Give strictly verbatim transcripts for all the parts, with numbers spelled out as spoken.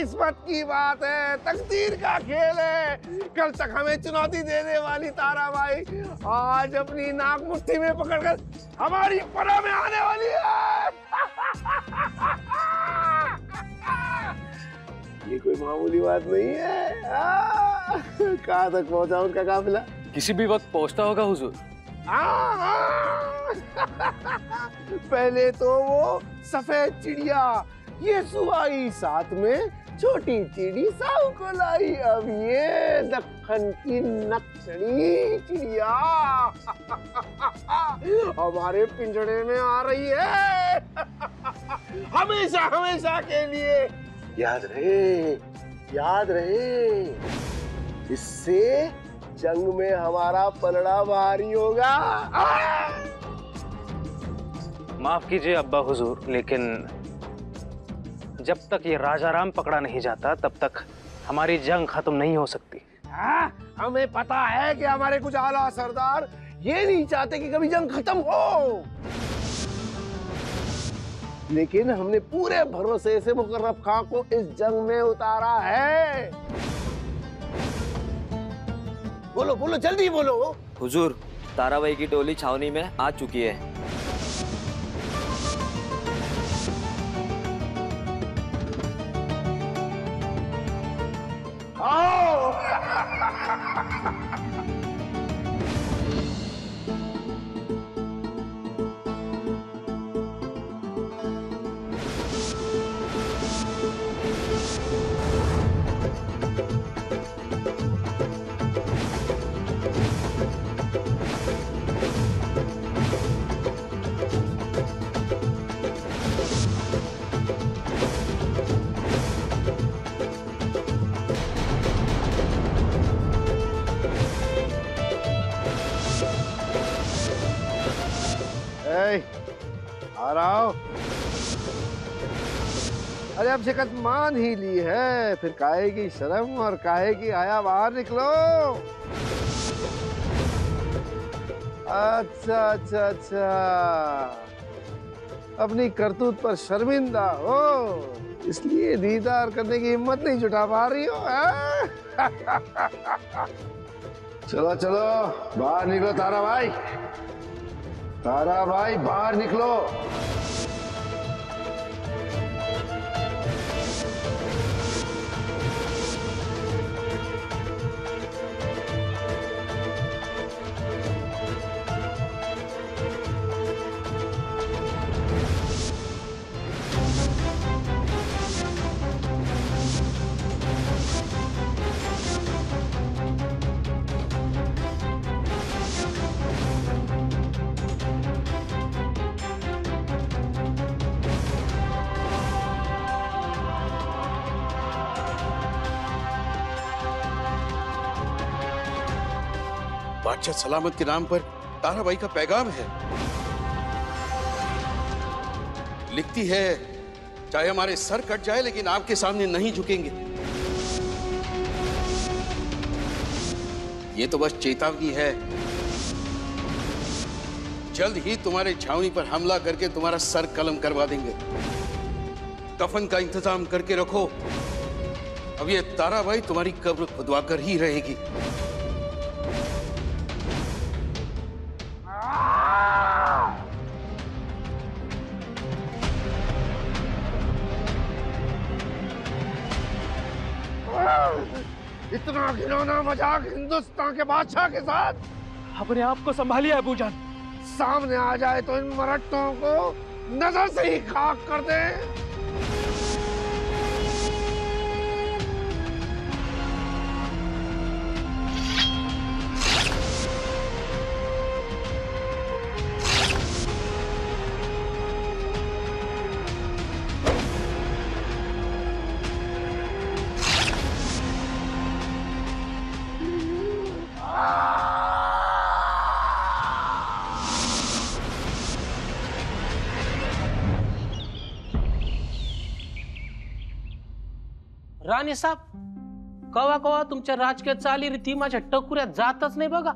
किस्मत की बात है, तकदीर का खेल है। कल तक हमें चुनौती देने वाली ताराबाई आज अपनी नाक मुट्ठी में पकड़कर हमारी पनाह में आने वाली है। ये कोई मामूली बात नहीं है। कहाँ तक पहुँचा उनका काफिला? किसी भी वक्त पहुँचता होगा हुजूर। पहले तो वो सफेद चिड़िया ये सुवाई, साथ में छोटी चिड़ी साहू को लाई, अब ये दक्खन की नक्शली चिड़िया हमारे पिंजड़े में आ रही है। हमेशा हमेशा के लिए याद रहे, याद रहे, इससे जंग में हमारा पलड़ा भारी होगा। माफ कीजिए अब्बा हुजूर, लेकिन जब तक ये राजा राम पकड़ा नहीं जाता तब तक हमारी जंग खत्म नहीं हो सकती। आ, हमें पता है कि हमारे कुछ आला सरदार ये नहीं चाहते कि कभी जंग खत्म हो, लेकिन हमने पूरे भरोसे से मुकर्रब खां को इस जंग में उतारा है। बोलो बोलो जल्दी बोलो। हुजूर, ताराबाई की टोली छावनी में आ चुकी है। अरे अब शिकस्त मान ही ली है, फिर काहे की शर्म और काहे की आया, बाहर निकलो। अच्छा अच्छा अच्छा, अपनी करतूत पर शर्मिंदा हो इसलिए दीदार करने की हिम्मत नहीं जुटा पा रही हो। चलो चलो बाहर निकलो ताराबाई, ताराबाई बाहर निकलो। बादशाह सलामत के नाम पर ताराबाई का पैगाम है। लिखती है, चाहे हमारे सर कट जाए लेकिन आपके सामने नहीं झुकेंगे। ये तो बस चेतावनी है, जल्द ही तुम्हारे छावनी पर हमला करके तुम्हारा सर कलम करवा देंगे। कफन का इंतजाम करके रखो, अब ये ताराबाई तुम्हारी कब्र खुदवा कर ही रहेगी। इतना घिनौना मजाक हिंदुस्तान के बादशाह के साथ! अपने आप को संभालिए अबूजान, सामने आ जाए तो इन मरट्टों को नजर से ही खाक कर दे। राणी साहब, कवा कवा तुमच्या राजकीय चालीरीती माझ्या टकुऱ्यात जातच नाही बघा।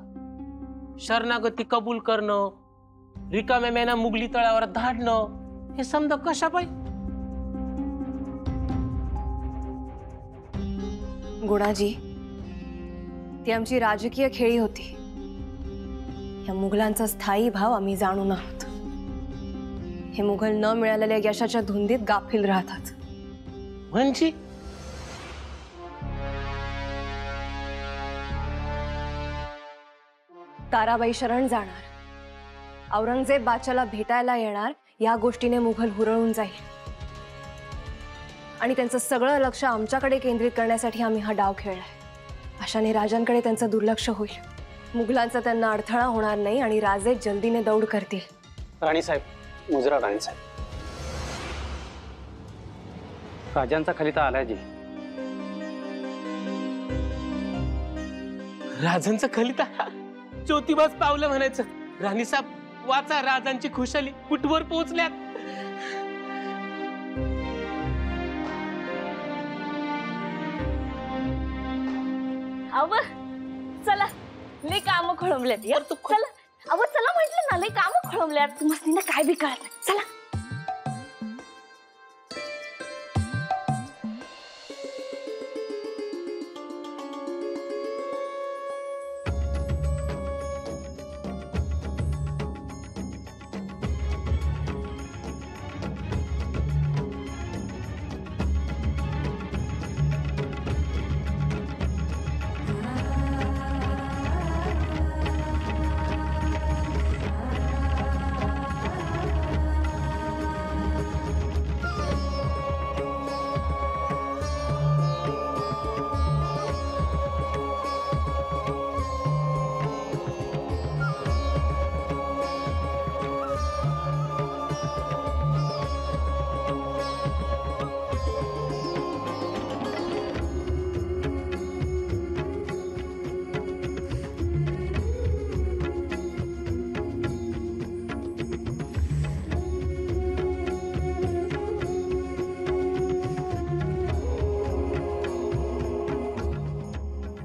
शरणागती कबूल करणं, रिकाम्या मेना मुगली तळावर धाडणं, हे समजा कशा पाई? गुणाजी ती आमची राजकीय खेळी होती। या मुघलांचा स्थायी भाव आम्ही जाणून आहोत। हे मुघल न मिळालेल्या यशाच्या धुंदीत गाफील राहतात। म्हणजे ताराबाई शरण जाणार, औरंगजेब बादशाहला भेटायला येणार, या गोष्टीने मुघल हुरळून जाईल आणि त्यांचं सगळं लक्ष आमच्याकडे केंद्रित करण्यासाठी आम्ही हा डाव खेळलाय। अशाने राजांकडे त्यांचं दुर्लक्ष होईल, मुघलांचा त्यांना अडथळा होणार नाही आणि राजे जल्दीने दौड करतील। राणी साहेब, मुजरा राणी साहेब, राजांचा खलिता आलाय जी। राजांचा खलिता ज्योतिबास पावलं म्हणायचं। राणी साहेब वाचा, राजांची खुशाली कुठवर पोहोचल्यात। अब चला ले काम खोळंबले। यार तू चला, अब चला म्हटलं ना, ले काम खोळंबले। यार तू मस्तीने काय बी कळत। चला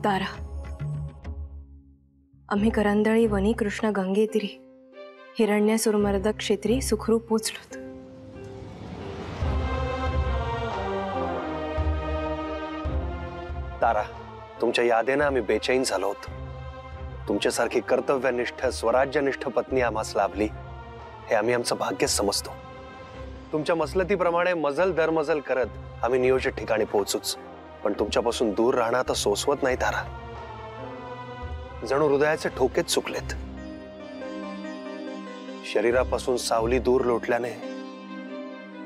तारा, आम्ही करंदळी वनी कृष्ण गंगेत्री हिरण्य सुरमर्द क्षेत्री सुखरूप पोचलोत। तारा, तुमच्या यादेनं आम्ही बेचैन झालो होतो। तुमच्यासारखी कर्तव्यनिष्ठ स्वराज्यनिष्ठ पत्नी आम्हास लाभली हे आम्ही आमचं भाग्यच समजतो। तुमच्या मसलतीप्रमाणे मजल दरमजल करत आम्ही नियोजित ठिकाणी पोहोचूच, पण तुमच्यापासून दूर राहणं आता सोसवत नाही तारा। जणू हृदयाचे ठोकेच चुकलेत। शरीरापासून सावली दूर लोटल्याने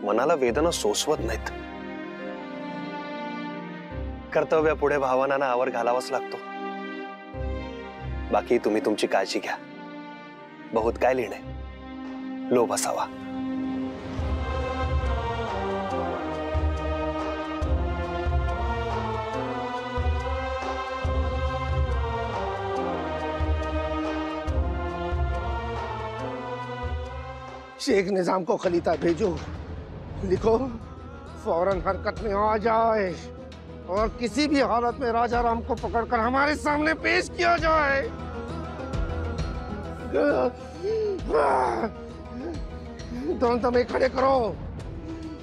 मनाला वेदना सोसवत नाहीत। कर्तव्यापुढे भावनांना आवर घालावाच लागतो। बाकी तुम्ही तुमची काळजी घ्या। बहुत काय लिहिणे, लोभ असावा। शेख निजाम को खलीता भेजो, लिखो फौरन हरकत में आ जाए और किसी भी हालत में राजा राम को पकड़कर हमारे सामने पेश किया जाए। तुरंत हमें खड़े करो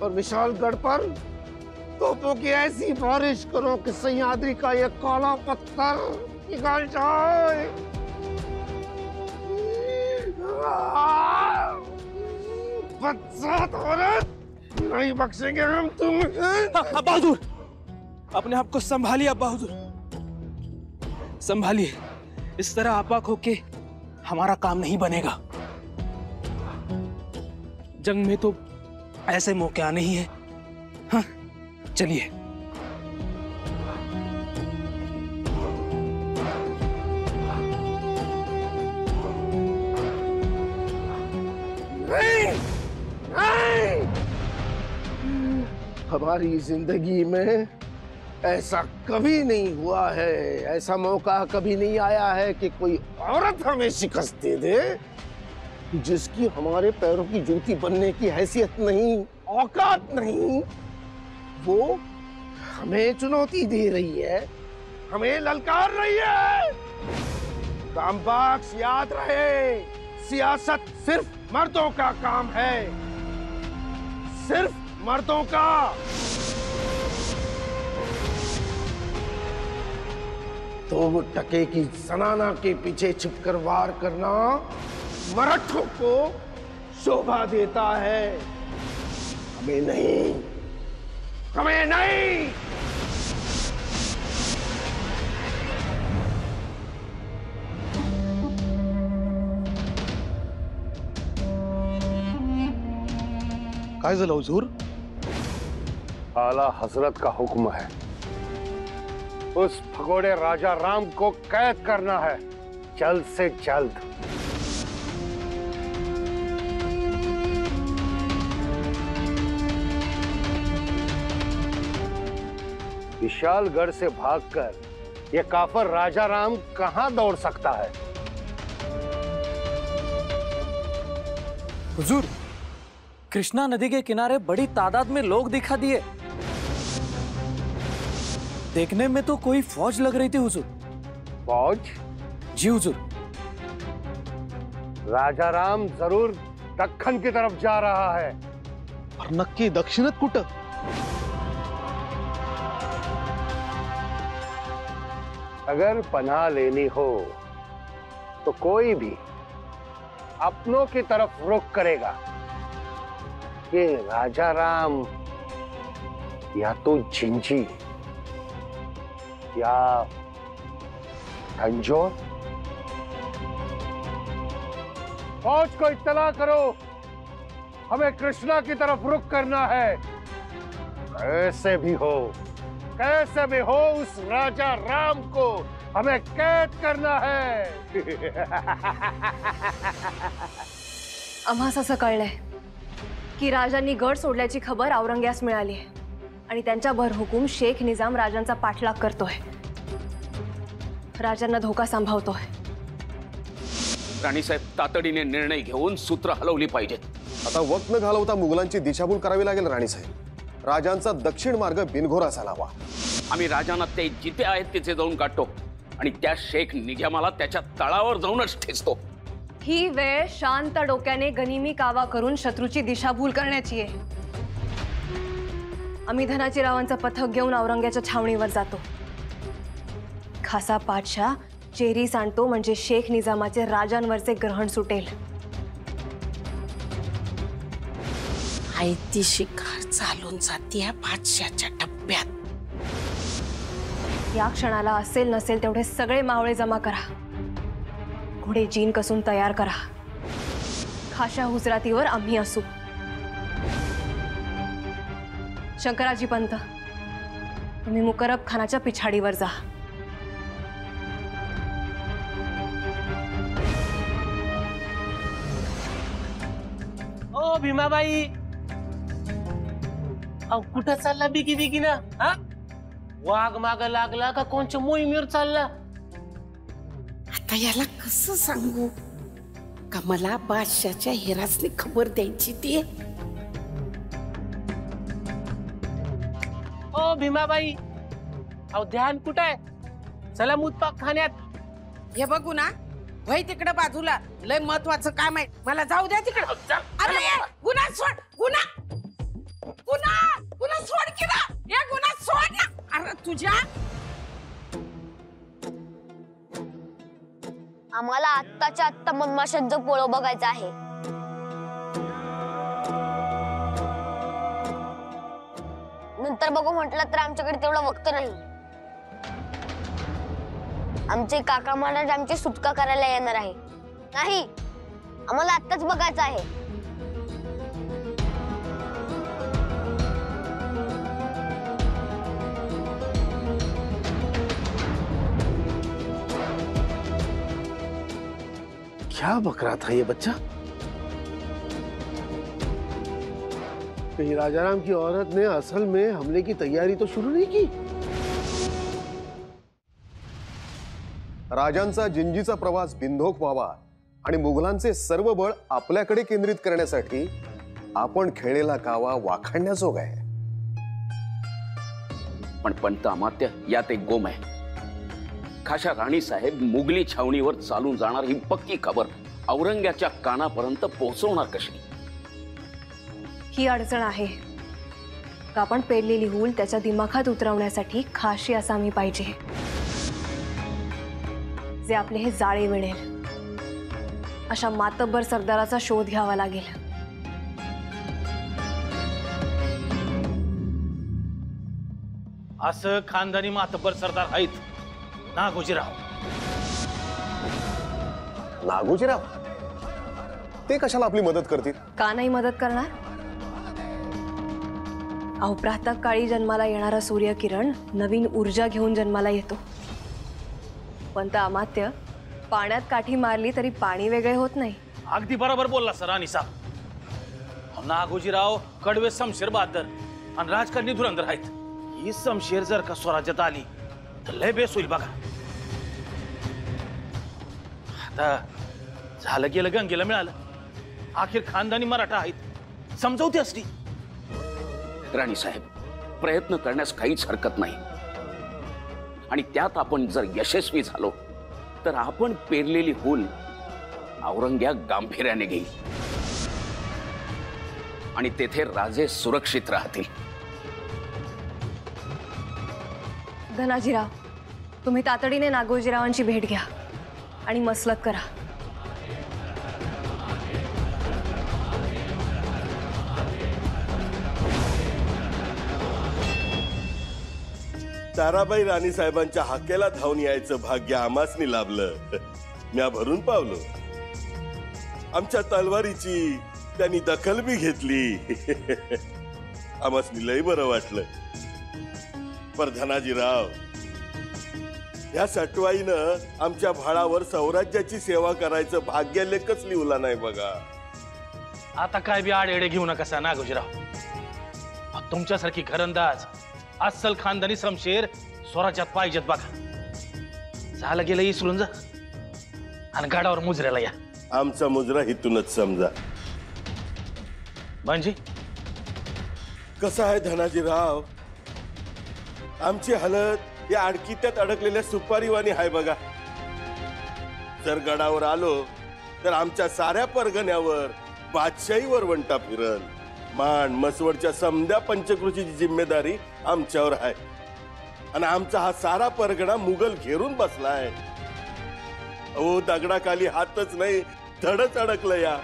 और विशालगढ़ पर तोपों की ऐसी बारिश करो कि सह्याद्री का यह काला पत्थर निकल जाए। औरत नहीं बख्शेंगे हम तुम। बहादुर, अपने आप को संभालिए बहादुर, संभालिए। इस तरह आपाक होके हमारा काम नहीं बनेगा। जंग में तो ऐसे मौके आने ही है। हाँ, चलिए। हमारी जिंदगी में ऐसा कभी नहीं हुआ है, ऐसा मौका कभी नहीं आया है कि कोई औरत हमें शिकस्त दे दे जिसकी हमारे पैरों की जूती बनने की हैसियत नहीं, औकात नहीं। वो हमें चुनौती दे रही है, हमें ललकार रही है। कामबख्श याद रहे, सियासत सिर्फ मर्दों का काम है, सिर्फ मर्दों का। तो वो टके की जनाना के पीछे छिपकर वार करना मराठों को शोभा देता है, हमें नहीं, हमें नहीं। काय झालं हुजूर? आला हजरत का हुक्म है, उस भगोड़े राजा राम को कैद करना है जल्द से जल्द। विशालगढ़ से भागकर यह काफर राजा राम कहां दौड़ सकता है? हुजूर, कृष्णा नदी के किनारे बड़ी तादाद में लोग दिखा दिए। देखने में तो कोई फौज लग रही थी हुजूर। फौज? जी हुजूर। राजा राम जरूर दक्खन की तरफ जा रहा है। पर नक्की दक्षिणत कुट? अगर पनाह लेनी हो तो कोई भी अपनों की तरफ रुख करेगा। ये राजा राम या तो झिंझी या तंजोर। फौज को इत्तला करो, हमें कृष्णा की तरफ रुख करना है। कैसे भी हो, कैसे भी हो, उस राजा राम को हमें कैद करना है। आम्हास असं कळलंय की राजांनी गड सोडल्याची खबर औरंग्यास मिळाली आहे आणि त्यांच्या भरहुकूम शेख निजाम राजांचा पाठलाग करतोय, राजांना धोका संभावतोय। राणी साहेब, तातडीने निर्णय घेऊन सूत्र हलवली पाहिजेत। आता वक्त न घालवता मुघलांची दिशाभूल करावी लागेल राणी साहेब। राजांचा दक्षिण मार्ग बिनघोर असायला हवा। आम्ही राजांना ते जिथे आहेत तिथे जाऊन काढतो आणि त्या शेख निजामाला त्याच्या तळावर जाऊनच ठेचतो। ही वेळ शांत डोक्याने गनिमी कावा करून शत्रूची दिशाभूल करण्याची आहे। आम्ही धनाजी रावांचं पथक घेऊन औरंग्याच्या छावणीवर जातो। खासा पादशा चेरी सांडतो म्हणजे शेख निजामाचे राजांवरचे ग्रहण सुटेल। आयती शिकार चालून जातीय पादशाच्या टप्प्यात। या क्षणाला असेल नसेल तेवढे सगळे मावळे जमा करा, घोड़े जीन कसून तैयार करा। खाशा हुजरातीवर आम्ही असू। शंकराजी पंत, तुम्ही मुकरब खानाच्या पिछाडीवर जा। ओ भीमाबाई, अव कुठं चालला? बिगी बिगी ना हा वाघ माग लागला का? कोणच्या मोहिमेवर चालला? याला कसं सांगू का मला बादशाच्या हिरासने खबर द्यायची ती? ओ भीमाबाई, अहो ध्यान कुठं आहे? चला मुतपाक खाण्यात. हे बघू ना भाई, तिकडे बाजूला लय महत्वाचं काम आहे, मला जाऊ द्या तिकडे. अरे गुन्हा सोड, गुन्हा गुन्हा गुन्हा सोड की ना, हे गुन्हा सोड ना. अरे तुझ्या आम्हाला आत्ताच्या आत्ता मधमाशांचं पोळो बघायचं आहे. नंतर बघू म्हटलं तर आमच्याकडे तेवढा वक्त नाही. आमचे काका महाराज आमची सुटका करायला येणार आहे. नाही, आम्हाला आत्ताच बघायचं आहे. क्या बकरा था ये बच्चा? कहीं राजाराम की औरत ने असल में हमले की तैयारी तो शुरू नहीं की? राजांचा जिंजीचा प्रवास बिनधोक व्हावा आणि मुघलांचे सर्व बळ आपल्याकडे केंद्रित करण्यासाठी आपण खेळलेला कावा वाखाणण्याजोगा आहे. पण पंत अमात्य, यात एक गोम आहे. खाशा राणी साहेब मुघली छावणीवर चालून जाणार ही पक्की खबर औरंग्याच्या कानापर्यंत पोहोचवणार कशी? ही अडचण आहे का? आपण पेरलेली हूल त्याच्या दिमाखात उतरवण्यासाठी खाशी असामी पाहिजे. जे आपले हे जाळे मिळेल अशा मातब्बर सरदाराचा शोध घ्यावा लागेल। असं खानदानी मातब्बर सरदार आहेत नागोजीराव। नागोजीराव ते कशाला आपली मदत करतील? का नाही मदत करणार? अहो प्रातःकाळी जन्माला येणारा सूर्यकिरण नवीन ऊर्जा घेऊन जन्माला येतो, पण त्या अमात्य पाण्यात काठी मारली तरी पाणी वेगळे होत नाही। अगदी बरोबर बोलला सर अनिसा। नागोजीराव कडवे समशेर बहादर आणि राजकारणी धुरंधर आहेत। ही समशेर जर का स्वराज्यात आली तर लय बेस होईल बघा। आता झालं गेलं गंगेला मिळालं, अखेर खानदानी मराठा आहेत, समजवती असली। राणी साहेब प्रयत्न करण्यास काहीच हरकत नाही, आणि त्यात आपण जर यशस्वी झालो तर आपण पेरलेली हुल औरंग्या गांभीर्याने घेईल आणि तेथे राजे सुरक्षित राहतील। धनाजीराव तुम्ही तातडीने नागोजीरावांची भेट घ्या आणि मसलत करा। ताराबाई राणी साहेबांच्या हाकेला धावून यायचं भाग्य आम्हासनी लाभलं। म्या भरून पावलो। आमच्या तलवारीची त्यांनी दखल भी घेतली। आम्हासनी लय बरं वाटलं। पर धनाजीराव या सटवाईनं आमच्या भाळावर स्वराज्याची सेवा करायचं भाग्य लेखच लिहला नाही बघा। आता काय बी आडे घेऊ नका सा नागोजीराव। तुमच्यासारखी घरंदाज अस्सल खानदानी समशेर स्वराज्यात पाहिजेत बघा। झालं गेलं इसरून जा आणि गाडावर मुजऱ्याला या। आमचा मुजरा इथूनच समजा। म्हणजे कसं आहे धनाजीराव, आमची हालत या अडकित्यात अडकलेल्या सुपारीवाणी आहे बघा। जर गडावर आलो तर आमच्या साऱ्या परगण्यावर बादशाही वरवंटा फिरल। मान मसवडच्या समद्या पंचकृषीची जिम्मेदारी आमच्यावर आहे आणि आमचा हा सारा परगणा मुघल घेरून बसला आहे। अहो दगडाखाली हातच नाही धडच अडकलं या।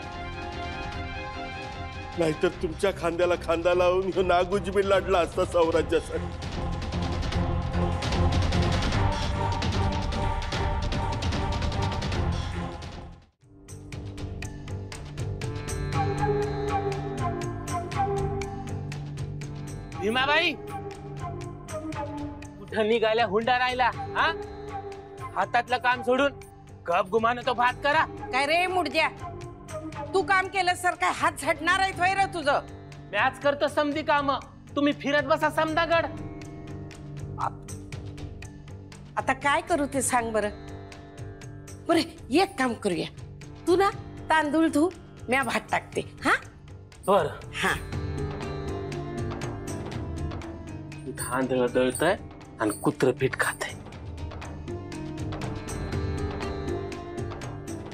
नाहीतर तुमच्या खांद्याला खांदा लावून ह्यो नागुजबी लढला असता स्वराज्यासाठी। भीमाबाई कुठं निघायला हुंडा राहिला हा? हातातलं काम सोडून गप गुमान तो भात करा। काय रे मुडद्या, तू काम केलं सर काय हात झटणार आहे थोय रे तुझं? मॅच करतो समधी काम, तुम्ही फिरत बसा समदा गड। आता काय करू ते सांग बरं। बरे एक काम करूया, तू ना तांदूळ धू म्या भात टाकते हा। बर हा। धांदळ दळतय आणि कुत्र पीठ खातय।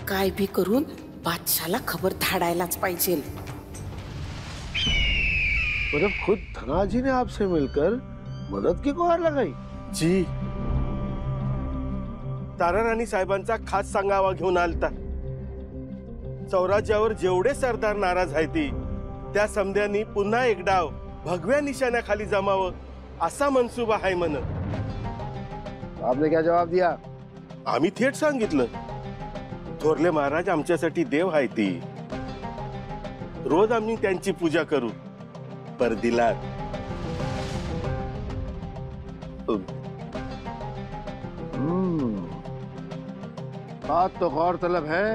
काय भी करून बादशाला खबर धाडायलाच पाहिजे। मतलब खुद धनाजी ने आपसे मिलकर मदद की गुहार लगाई जी। तारा राणी साहेबांचा खास सांगावा घेऊन आलता। स्वराज्यावर जेवढे सरदार नाराज आहेत त्या समध्यांनी पुन्हा एक डाव भगव्या निशाण्याखाली जमावं असा मनसूबा है मन। आपने क्या जवाब दिया? आम्ही थेट सांगितलं, थोरले महाराज आमच्यासाठी देव आहे ती। रोज आम्ही त्यांची पूजा करू। पर दिला बात तो गौर तलब है।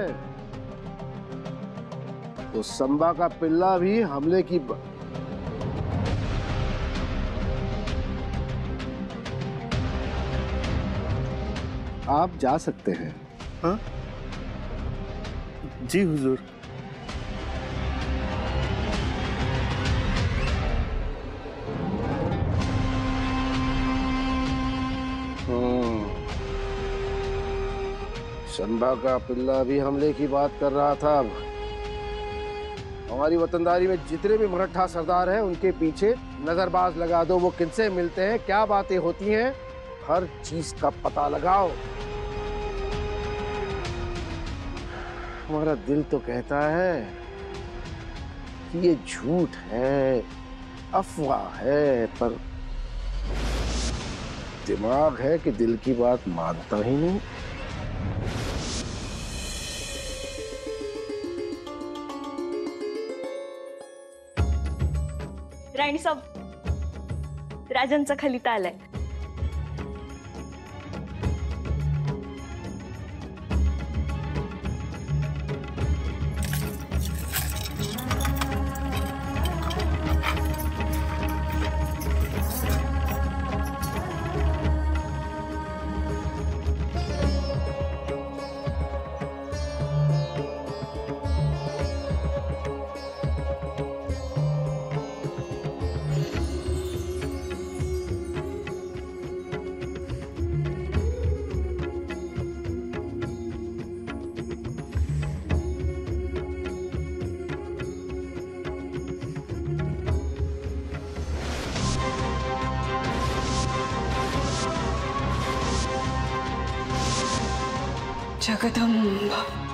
तो संबा का पिल्ला भी हमले की ब... आप जा सकते हैं। हाँ जी हुजूर। संभा का पिल्ला भी हमले की बात कर रहा था। हमारी वतनदारी में जितने भी मराठा सरदार हैं उनके पीछे नजरबाज लगा दो। वो किनसे मिलते हैं, क्या बातें होती हैं, हर चीज का पता लगाओ। हमारा दिल तो कहता है कि ये झूठ है, अफवाह है, पर दिमाग है कि दिल की बात मानता ही नहीं। राणी साहब, राजांचा खलिता आलाय। जगदम्बा।